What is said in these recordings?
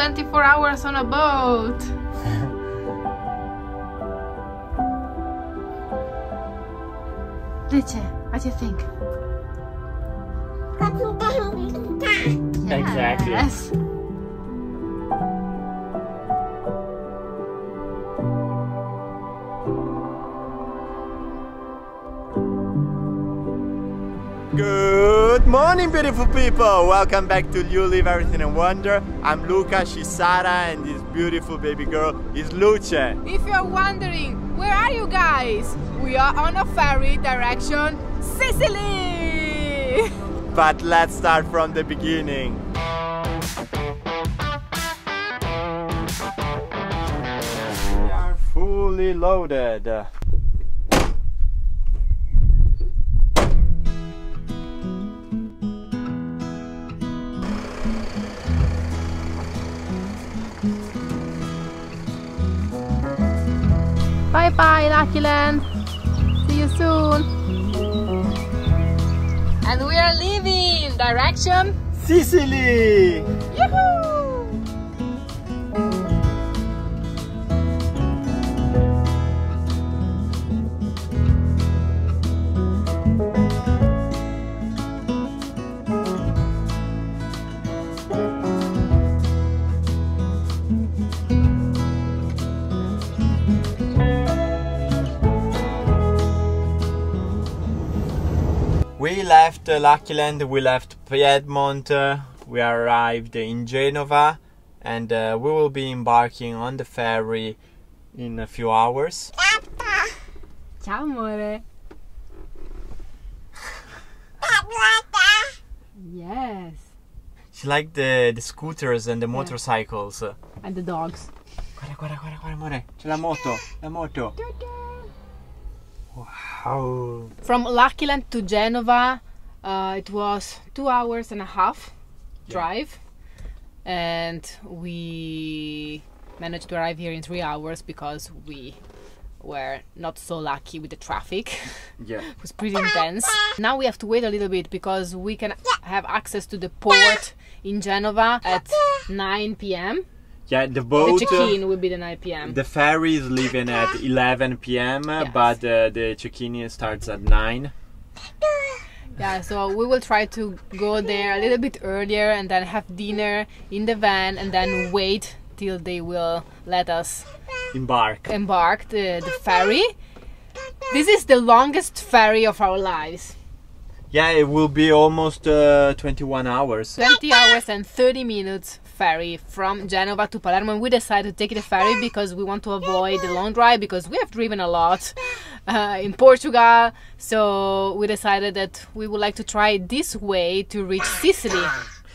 24 hours on a boat. Luce, what do you think? Exactly. Yes. Good morning, beautiful people! Welcome back to Leave Everything and Wander. I'm Luca, she's Sara, and this beautiful baby girl is Luce. If you're wondering, where are you guys? We are on a ferry direction Sicily! But let's start from the beginning. We are fully loaded. Bye bye, Luckyland. See you soon. And we are leaving direction Sicily. Yahoo! We left Luckyland, we left Piedmont, we arrived in Genova, and we will be embarking on the ferry in a few hours. Ciao, amore. Yes. She liked the scooters and the motorcycles. And the dogs. Guarda, guarda, guarda, guarda, amore. C'è la moto, la moto. Wow. From Luckyland to Genova, it was 2.5 hours drive, and we managed to arrive here in 3 hours because we were not so lucky with the traffic. Yeah, it was pretty intense. Now we have to wait a little bit because we can have access to the port in Genova at 9 p.m. Yeah, the boat, the check-in will be the 9 p.m. The ferry is leaving at 11 p.m., yes. But the check-in starts at 9. Yeah, so we will try to go there a little bit earlier and then have dinner in the van and then wait till they will let us embark the ferry. This is the longest ferry of our lives. Yeah, it will be almost 21 hours. 20 hours and 30 minutes ferry from Genova to Palermo, and we decided to take the ferry because we want to avoid the long drive because we have driven a lot in Portugal, so we decided that we would like to try this way to reach Sicily.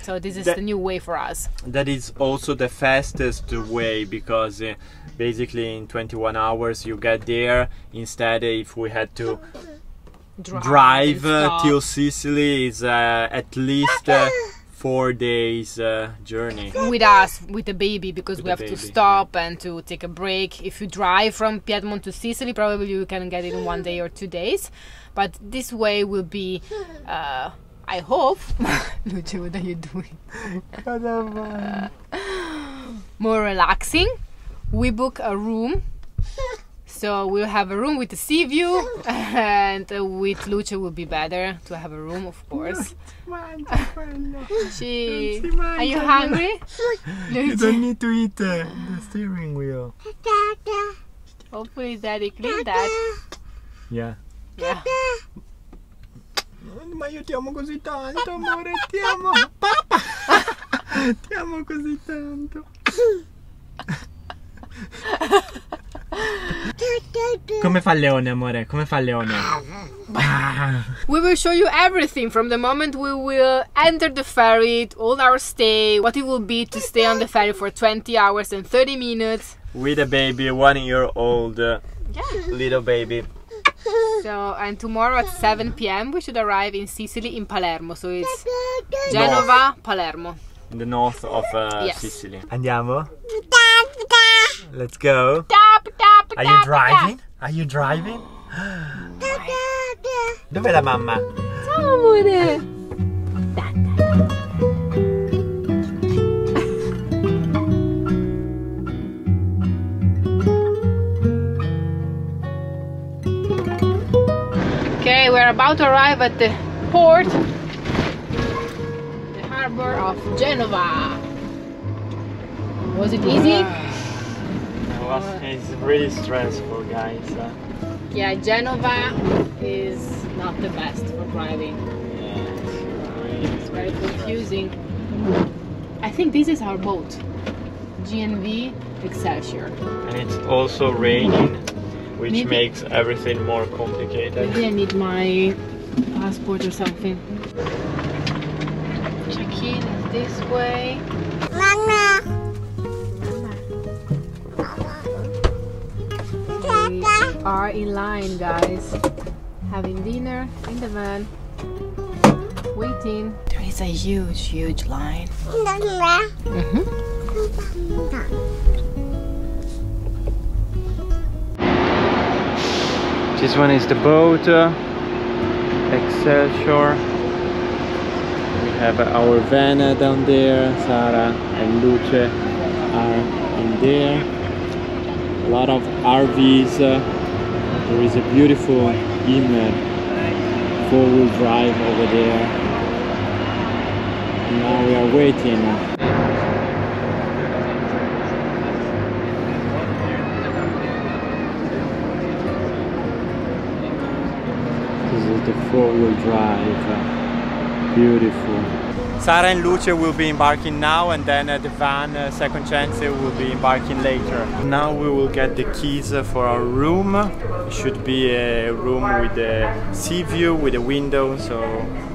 So this is the new way for us. That is also the fastest way because basically in 21 hours you get there. Instead, if we had to drive till Sicily, is at least 4 days journey with us, with the baby, because we have to stop and to take a break. If you drive from Piedmont to Sicily, probably you can get it in 1 day or 2 days, but this way will be I hope Luce, what are you doing? More relaxing. We book a room. So we'll have a room with a sea view, and with Luce will be better to have a room, of course. Are you hungry? You don't need to eat the steering wheel. Hopefully Daddy cleaned that. Yeah. Yeah. Ma io ti amo così tanto, amore, ti amo. Papa! Ti amo così tanto. Come fa il leone, amore? Come fa il leone? We will show you everything from the moment we will enter the ferry, all our stay, what it will be to stay on the ferry for 20 hours and 30 minutes. With a baby, 1-year-old little baby. So, and tomorrow at 7 p.m. we should arrive in Sicily, in Palermo. So it's Genova, north. Palermo. In the north of Sicily. Andiamo? Let's go. Are you driving? Are you driving? Dov'è la mamma? Ciao, amore. are about to arrive at the port, the harbor of Genova. Was it easy? It was, it's really stressful, guys. Yeah, Genova is not the best for driving. Yeah, it's very confusing. I think this is our boat, GNV Excelsior. And it's also raining, which makes everything more complicated. Maybe I need my passport or something. Check-in is this way. Mama! We are in line, guys. Having dinner in the van. Waiting. There is a huge, huge line. This one is the boat, Excelsior. We have our van down there. Sara and Luce are in there. A lot of RVs. There is a beautiful four-wheel drive over there. And now we are waiting. The four-wheel drive, beautiful. Sara and Luce will be embarking now, and then the van Second Chance will be embarking later. Now we will get the keys for our room. It should be a room with a sea view, with a window, so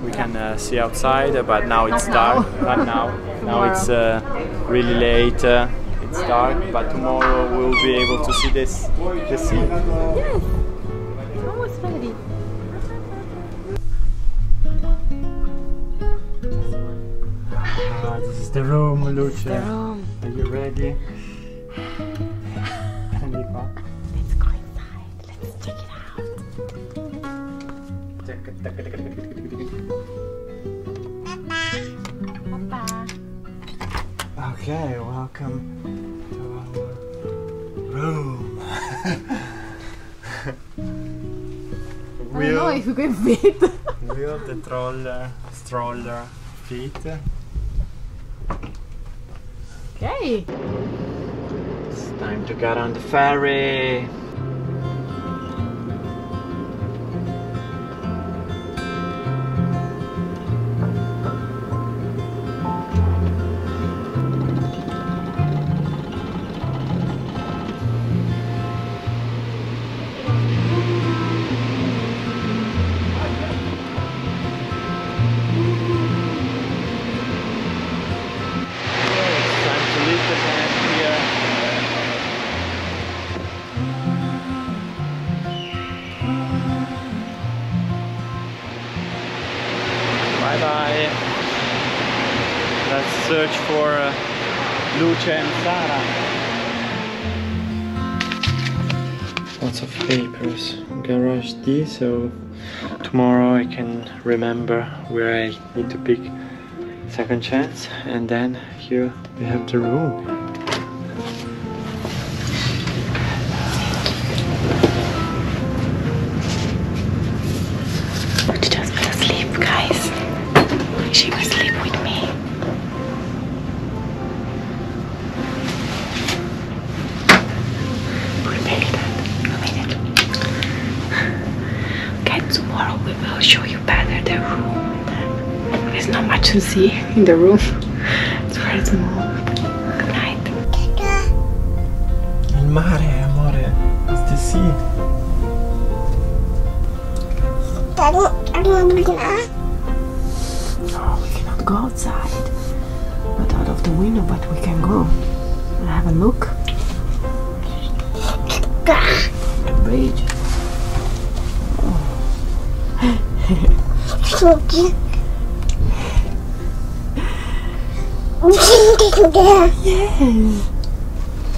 we can see outside. But now it's dark. But now it's really late. It's dark, but tomorrow we'll be able to see the sea. Yes. Almost ready. The room, Luce. The room. Are you ready? Let's go inside. Let's check it out. Okay, welcome to our room. I don't know if you can fit. Wheel the stroller feet. Okay. It's time to get on the ferry. Let's search for Luce and Sara. Lots of papers. Garage D, so tomorrow I can remember where I need to pick Second Chance. And then here we have the room. She just fell asleep, guys. She was asleep with me. I'll show you better the room. There's not much to see in the room. It's very small. Good night. Il mare, amore. It's the sea. Oh, we cannot go outside. Not out of the window, but we can go and have a look. The bridge.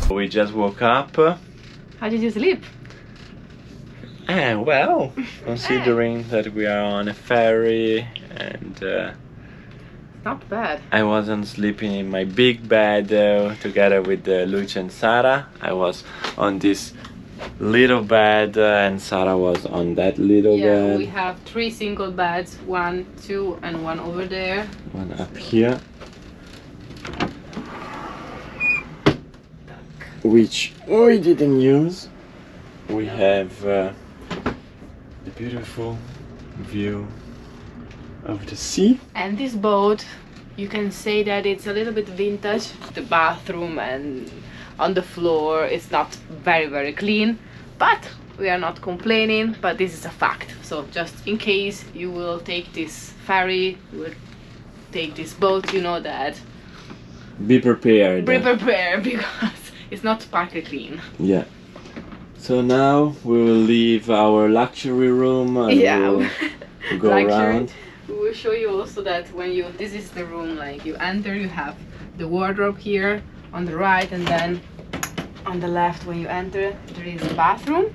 We just woke up. How did you sleep? Well, considering that we are on a ferry and not bad. I wasn't sleeping in my big bed together with Luce and Sara. I was on this little bed, and Sara was on that little bed. Yeah, we have three single beds, 1, 2, and one over there. One up here. Which we didn't use. We have the beautiful view of the sea. And this boat, you can say that it's a little bit vintage. The bathroom and on the floor is not very clean, but we are not complaining, but this is a fact. So just in case you will take this ferry, you will take this boat, you know that. Be prepared. Be prepared, because it's not perfectly clean. Yeah. So now we will leave our luxury room and we'll go around. We will show you also that when you, this is the room, like you enter, you have the wardrobe here on the right, and then on the left when you enter there is a bathroom.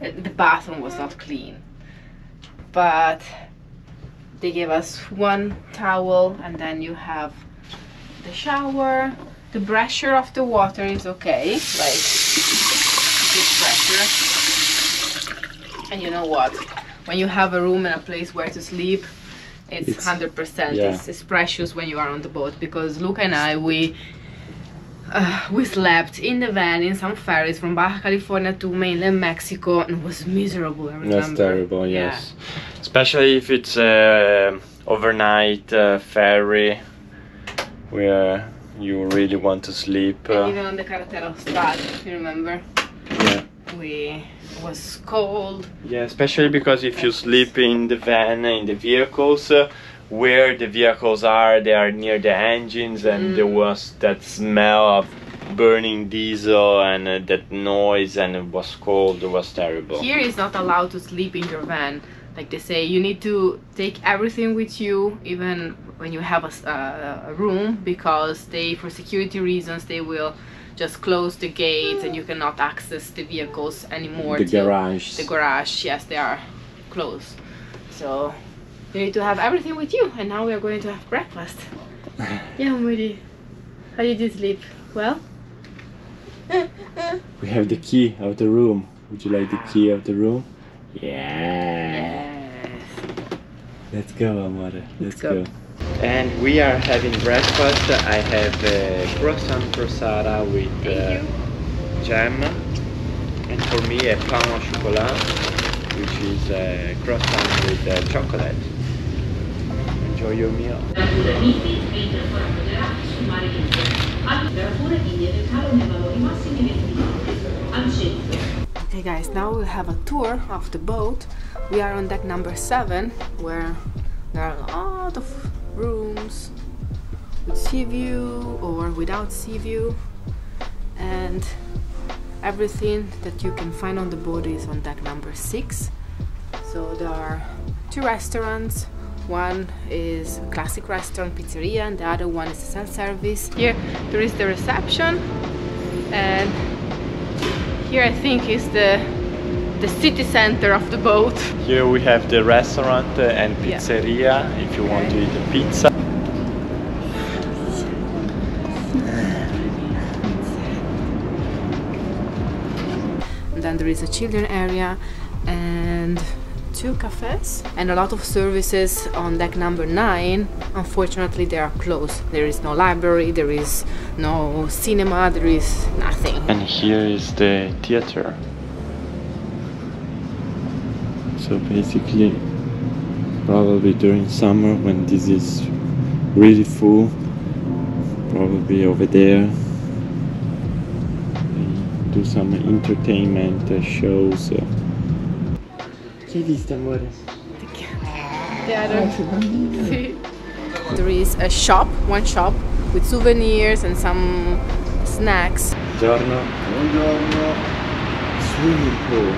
The bathroom was not clean, but they gave us one towel, and then you have the shower. The pressure of the water is okay, like good pressure. And you know what? When you have a room and a place where to sleep, it's 100%. Yeah. It's precious when you are on the boat, because Luca and I, we slept in the van in some ferries from Baja California to mainland Mexico, and it was miserable. I remember. That's terrible. Yes, yeah. Especially if it's an overnight ferry where you really want to sleep. And even on the Carretera Estad, you remember? Yeah. It was cold. Yeah, especially because if you sleep in the van, in the vehicles, where the vehicles are, they are near the engines, and there was that smell of burning diesel and that noise, and it was cold, it was terrible. Here is not allowed to sleep in your van. Like they say, you need to take everything with you, even when you have a room, because they, for security reasons, they will just close the gates and you cannot access the vehicles anymore. The garage. The garage, yes, they are closed. So you need to have everything with you. And now we are going to have breakfast. Yeah, Moody. How did you sleep? Well? We have the key of the room. Would you like the key of the room? Yeah. Let's go, Amore. Let's go. And we are having breakfast. I have a croissant for Sara with jam, and for me a pain au chocolat, which is a croissant with chocolate. Enjoy your meal. Okay guys, now we'll have a tour of the boat. We are on deck number 7, where there are a lot of rooms with sea view or without sea view, and everything that you can find on the boat is on deck number 6. So there are 2 restaurants. One is a classic restaurant, pizzeria, and the other one is a self-service. Here there is the reception, and here I think is the city center of the boat. Here we have the restaurant and pizzeria, if you want to eat a pizza. And then there is a children area and 2 cafes and a lot of services on deck number 9. Unfortunately, they are closed. There is no library, there is no cinema, there is nothing. And here is the theater. So basically, probably during summer when this is really full, probably over there they do some entertainment shows. Che vista, amore? There is a shop, one shop with souvenirs and some snacks. Buongiorno. Buongiorno. Swimming pool.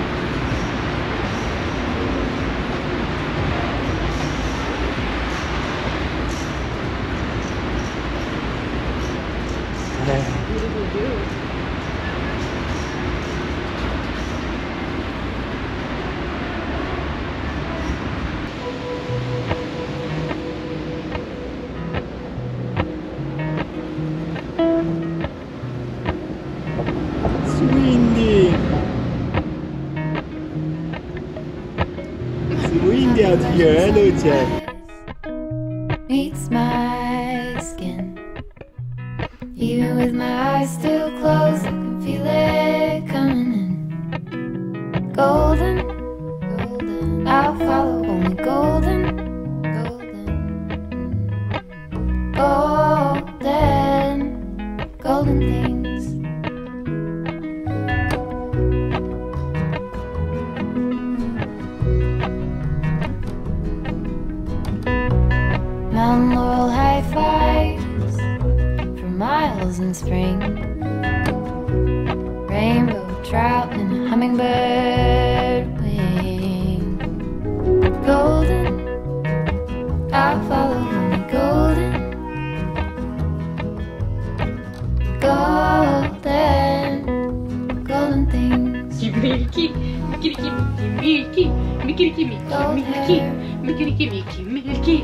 figure, eh, Luce? Meets my skin. Even with my eyes still closed, I can feel it coming in. Golden, golden. I'll follow only golden, golden, golden, golden things. Mountain laurel high fives for miles in spring. Rainbow trout and a hummingbird wing. Golden, I'll follow only golden, golden, golden things. Milky, milky, milky, milky, milky, milky, milky, milky.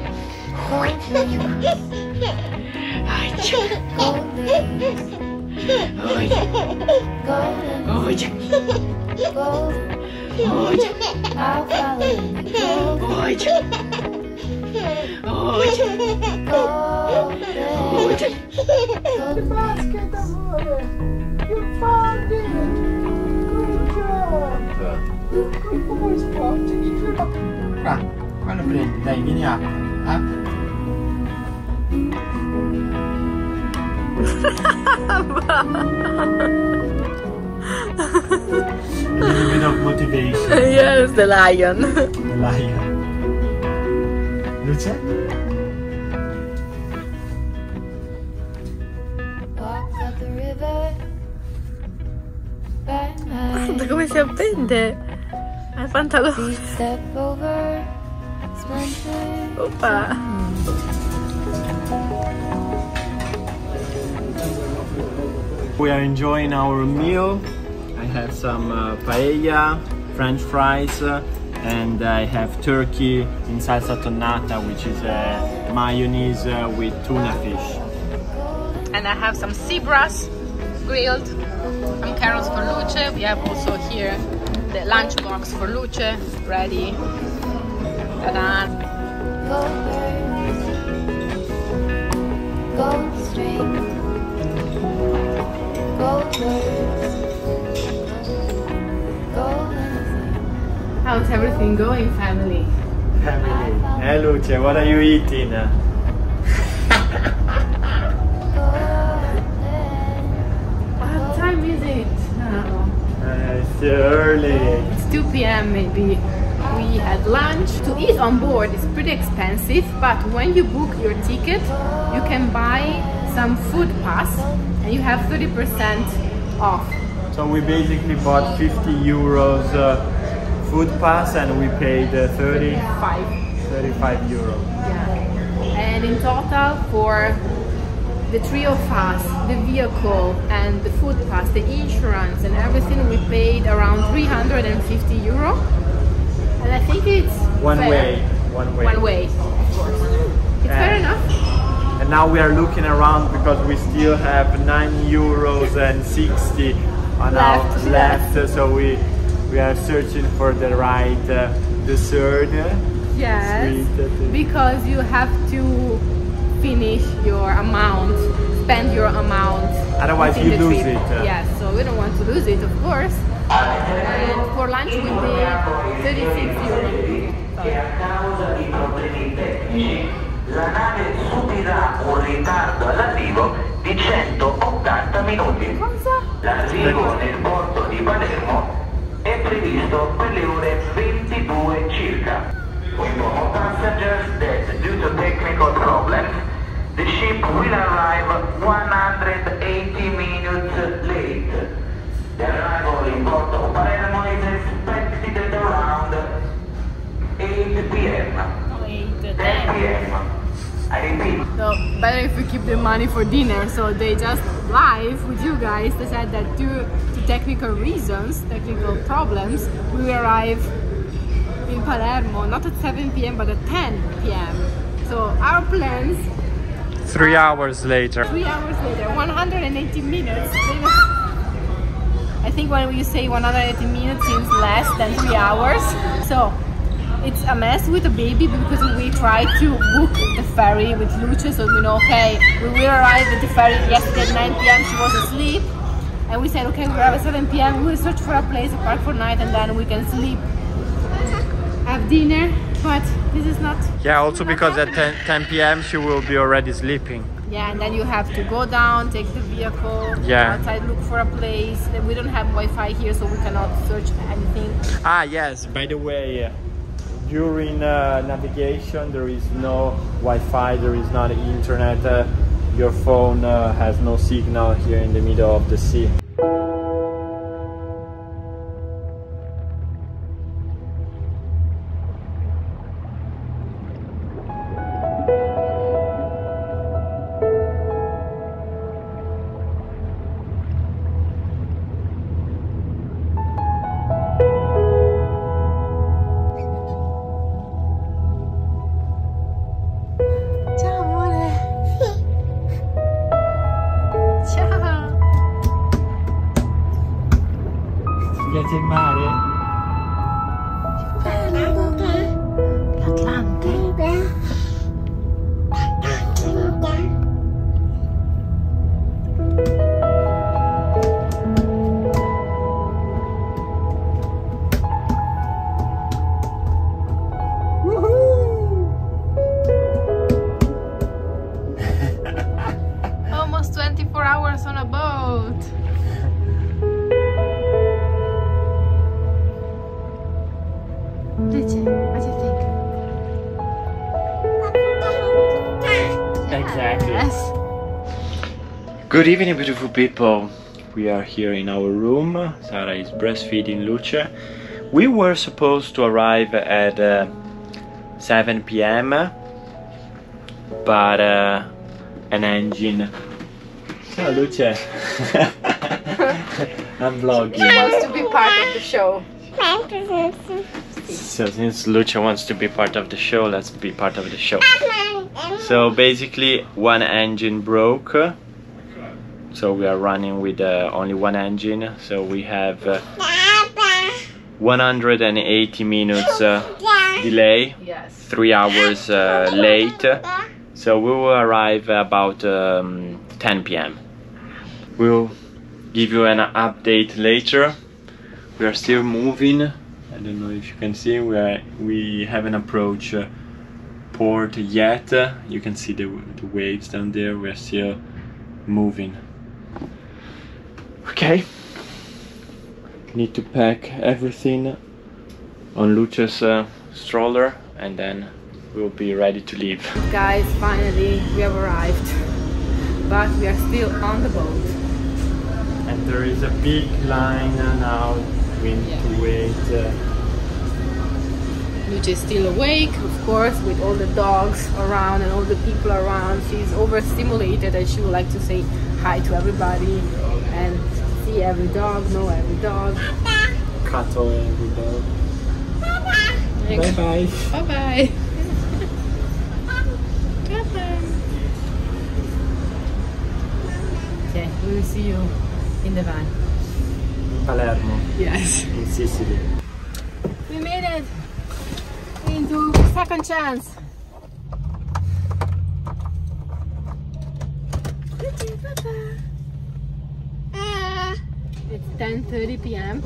The basket amore! You found it! Good job! Good boys, Pop! Qua, qua lo prendi, dai, vieni a. A little bit of motivation. Yes, the lion. The lion. Luce? Walked up the river by my. Guarda come si appende al pantalone. Step over. Opa. We are enjoying our meal. I have some paella, French fries, and I have turkey in salsa tonnata, which is a mayonnaise with tuna fish. And I have some sea bass grilled, some carrots for Luce. We have also here the lunch box for Luce ready. How's everything going, family? Family. Hey Luce, what are you eating? What time is it now? It's early. It's 2 p.m. maybe. We had lunch. To eat on board is pretty expensive, but when you book your ticket you can buy some food pass and you have 30% off. So we basically bought 50 euros food pass and we paid 35 euros. Yeah. And in total for the three of us, the vehicle and the food pass, the insurance and everything, we paid around 350 euro. And I think it's one way, of course. It's fair enough. And now we are looking around because we still have 9 euros and 60 on our left. So we are searching for the right dessert. Yes, sweet, because you have to finish your amount, spend your amount. Otherwise you lose it. Yes, so we don't want to lose it, of course. And for lunch we paid 36 euros. Che a causa di problemi tecnici la nave subirà un ritardo all'arrivo di 180 minuti. L'arrivo nel porto di Palermo è previsto per le ore 22 circa. We inform passengers that due to technical problems the ship will arrive 180 minutes late. The arrival in Porto Palermo is expected at around 8 p.m. 10 p.m. I repeat. So better if we keep the money for dinner. So they just live with you guys. They said that due to technical reasons, technical problems, we will arrive in Palermo not at 7 p.m. but at 10 p.m. So our plans. 3 hours later. 3 hours later. 180 minutes. I think when you say 180 minutes, it's less than 3 hours. So It's a mess with the baby because we tried to book the ferry with Luce, so we know, okay, we will arrive at the ferry yesterday at 9 p.m. She was asleep, and we said, okay, we arrive at 7 p.m. we will search for a place, a park for night, and then we can sleep, have dinner. But this is not, yeah, also because happening. At 10 p.m. she will be already sleeping. Yeah, and then you have to go down, take the vehicle, yeah, outside, look for a place. We don't have Wi-Fi here, so we cannot search anything. Ah, yes, by the way, during navigation there is no Wi-Fi, there is not internet, your phone has no signal here in the middle of the sea. Good evening, beautiful people. We are here in our room. Sara is breastfeeding Luce. We were supposed to arrive at 7 p.m. but an engine. Ciao Luce. I'm vlogging. She wants to be part of the show. So since Luce wants to be part of the show, let's be part of the show. So basically one engine broke. So we are running with only one engine, so we have 180 minutes delay, yes. 3 hours late, so we will arrive about 10 p.m. We'll give you an update later. We are still moving. I don't know if you can see, we haven't approached port yet. You can see the waves down there. We are still moving. Okay, need to pack everything on Luce's stroller and then we'll be ready to leave. Guys, finally we have arrived, but we are still on the boat. And there is a big line now, we need to wait. Luce is still awake, of course, with all the dogs around and all the people around. She's overstimulated and she would like to say hi to everybody and see every dog, know every dog, cuddle every dog. Bye bye. Bye bye. Okay, we will see you in the van. Palermo. Yes. In Sicily. We made it into Second Chance. It's 10:30 p.m.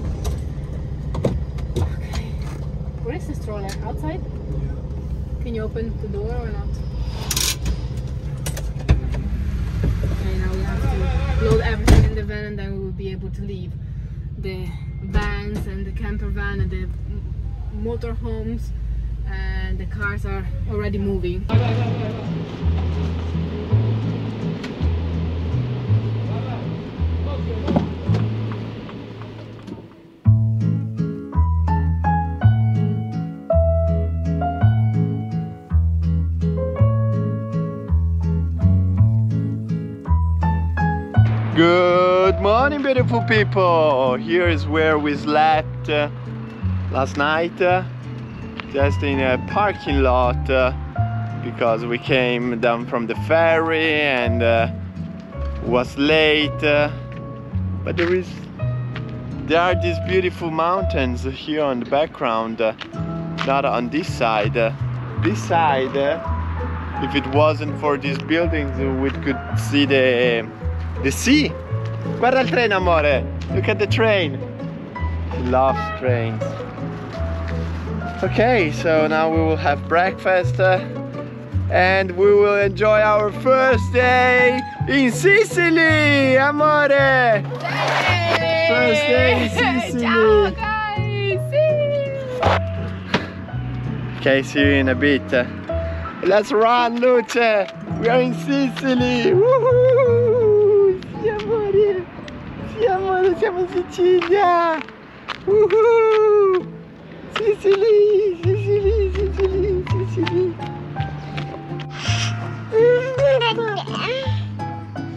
Okay. Where is the stroller? Outside? Can you open the door or not? Okay, now we have to load everything in the van and then we will be able to leave. The vans and the camper van and the motorhomes and the cars are already moving. Good morning, beautiful people. Here is where we slept last night, just in a parking lot, because we came down from the ferry and was late, but there are these beautiful mountains here on the background, not on this side. This side, if it wasn't for these buildings, we could see the sea. Guarda il treno, amore. Look at the train. She loves trains. Okay, so now we will have breakfast and we will enjoy our first day in Sicily, amore. Yay! First day in Sicily. Ciao, guys. Okay, see you in a bit. Let's run, Luce. We are in Sicily. Woohoo! Sì, amore. Sì, amore, siamo in Sicilia. Woohoo! Sicily, Sicily, Sicily, Sicily.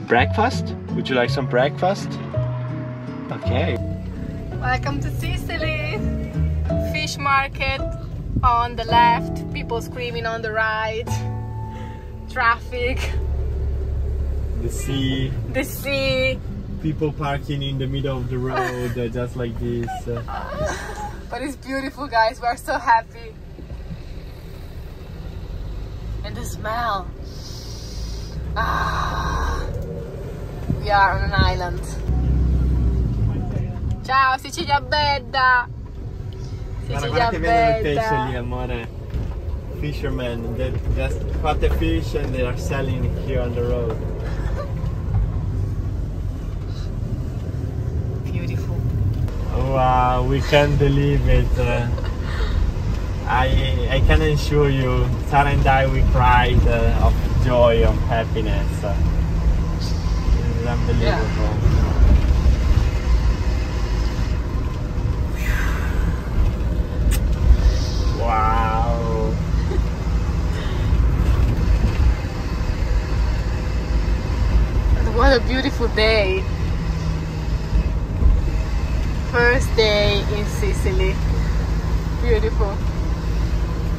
Breakfast? Would you like some breakfast? Okay. Welcome to Sicily. Fish market on the left, people screaming on the right, traffic, the sea, people parking in the middle of the road, just like this. But it's beautiful, guys. We are so happy. And the smell. Ah, we are on an island. Ciao, Sicilia Bella. Guarda, guarda che vedono il pesce lì, amore. Fishermen, they just caught the fish and they are selling it here on the road. Beautiful. Wow, we can't believe it. I can assure you, Sara and I, we cried of joy, of happiness. It's unbelievable. Yeah. Wow. What a beautiful day. First day in Sicily. Beautiful.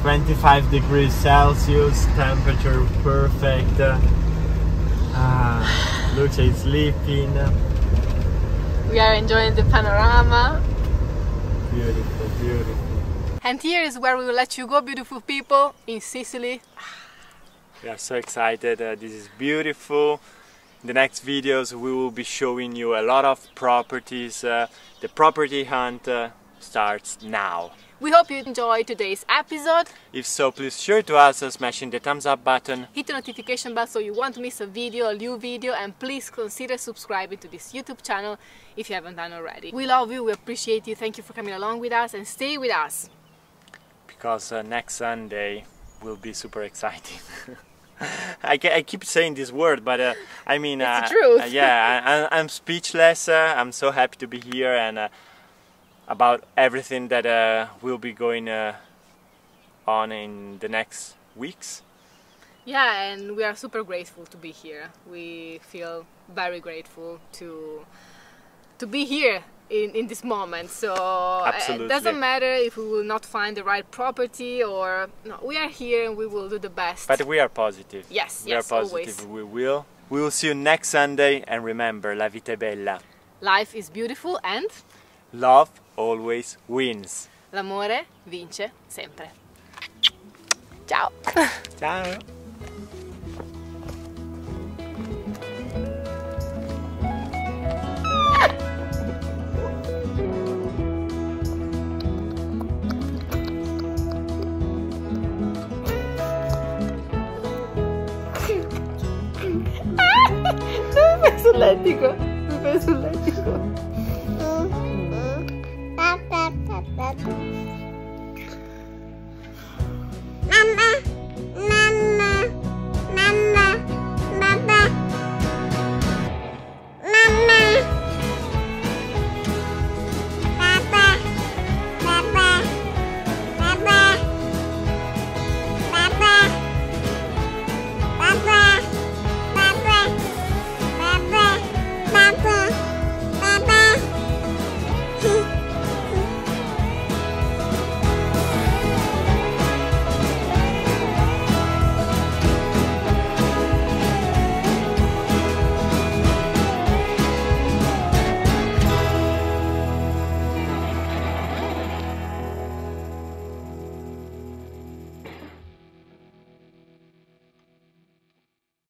25 degrees Celsius, temperature perfect. Luce is sleeping. We are enjoying the panorama. Beautiful, beautiful. And here is where we will let you go, beautiful people, in Sicily. We are so excited, this is beautiful. In the next videos we will be showing you a lot of properties. The property hunt starts now. We hope you enjoyed today's episode. If so, please share to us, smashing the thumbs up button. Hit the notification bell so you won't miss a video, a new video, and please consider subscribing to this YouTube channel if you haven't done already. We love you, we appreciate you, thank you for coming along with us and stay with us. Because next Sunday will be super exciting. I keep saying this word, but I mean... It's the truth. Yeah, I'm speechless. I'm so happy to be here and about everything that will be going on in the next weeks. Yeah, and we are super grateful to be here. We feel very grateful to be here. In this moment, so absolutely. It doesn't matter if we will not find the right property or no, we are here and we will do the best. But we are positive. Yes, we yes, are positive. Always. We will see you next Sunday, and remember, la vita è bella. Life is beautiful and love always wins. L'amore vince sempre. Ciao. Ciao. Letico, mi fai sul letico.